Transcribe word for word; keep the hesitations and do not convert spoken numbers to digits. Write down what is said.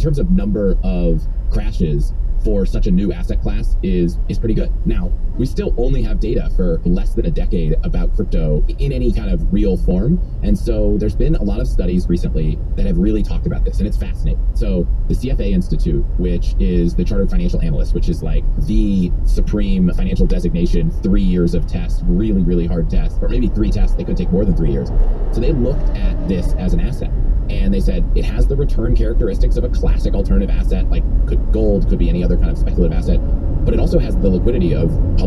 in terms of number of crashes for such a new asset class is is pretty good. Now, we still only have data for less than a decade about crypto in any kind of real form. And so there's been a lot of studies recently that have really talked about this, and it's fascinating. So the C F A Institute, which is the Chartered Financial Analyst, which is like the supreme financial designation, three years of tests, really, really hard tests, or maybe three tests, they could take more than three years. So they looked at this as an asset. And they said, it has the return characteristics of a classic alternative asset, like could gold, could be any other kind of speculative asset, but it also has the liquidity of public